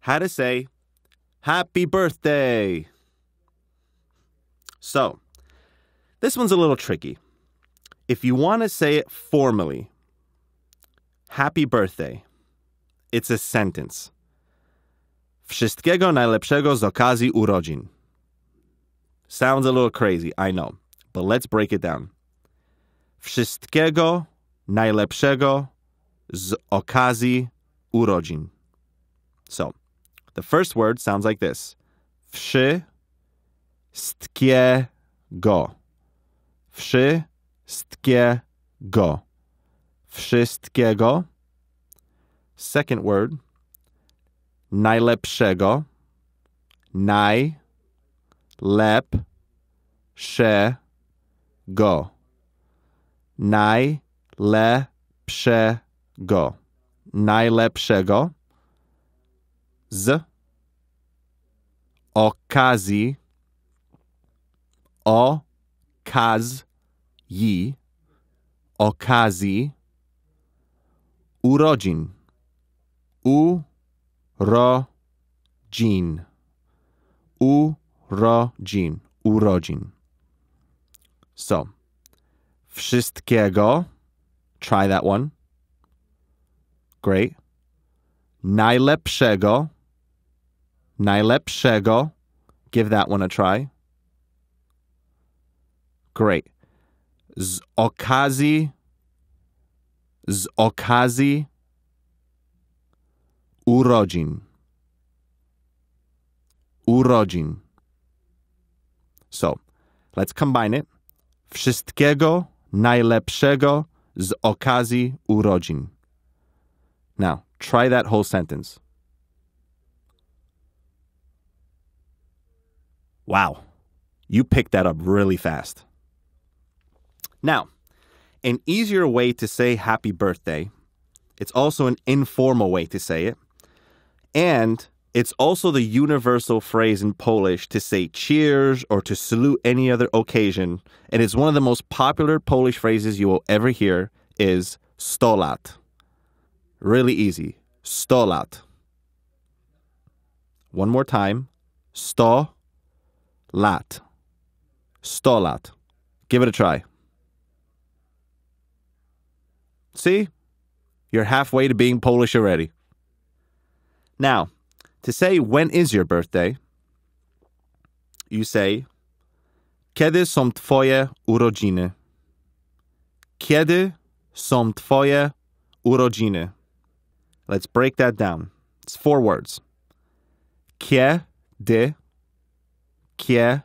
How to say happy birthday. So, this one's a little tricky. If you want to say it formally, happy birthday, it's a sentence. Wszystkiego najlepszego z okazji urodzin. Sounds a little crazy, I know, but let's break it down. Wszystkiego najlepszego z okazji urodzin. So, the first word sounds like this. Wszystkiego. Wszystkiego. Wszystkiego. Second word. Najlepszego. Najlepszego. Najlepszego. Najlepszego. Z okazji. Okazji. Urodzin. Urodzin. Urodzin. Urodzin. So, wszystkiego. Try that one. Great. Najlepszego. Najlepszego. Give that one a try. Great. Z okazji. Z okazji. Urodzin. Urodzin. So, let's combine it. Wszystkiego najlepszego z okazji urodzin. Now, try that whole sentence. Wow. You picked that up really fast. Now, an easier way to say happy birthday, it's also an informal way to say it, and it's also the universal phrase in Polish to say cheers or to salute any other occasion, and it's one of the most popular Polish phrases you will ever hear is sto lat. Really easy. Sto lat. One more time. Sto lat. Sto lat. Give it a try. See? You're halfway to being Polish already. Now, to say when is your birthday, you say, kiedy są twoje urodziny? Kiedy są twoje urodziny? Let's break that down. It's four words. Kiedy są,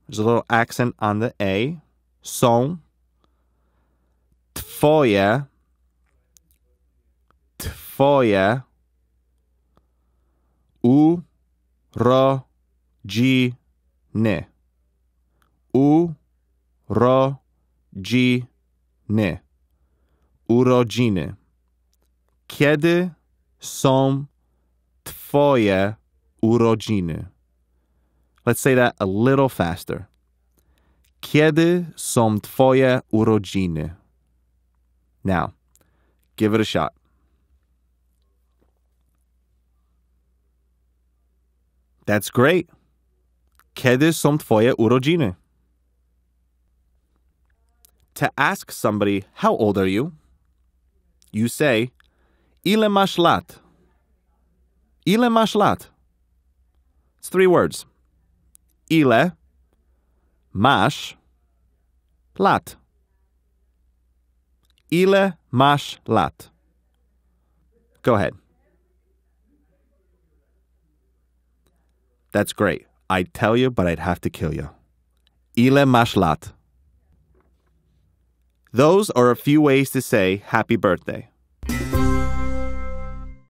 there's a little accent on the A, są, twoje urodziny. Kiedy są twoje urodziny? Let's say that a little faster. Kiedy są twoje urodziny? Now, give it a shot. That's great. Kiedy są twoje urodziny? To ask somebody, how old are you? You say, ile mash lat? Ile mash lat? It's three words. Ile mash lat? Ile mash lat? Go ahead. That's great. I'd tell you, but I'd have to kill you. Ile mash lat? Those are a few ways to say happy birthday.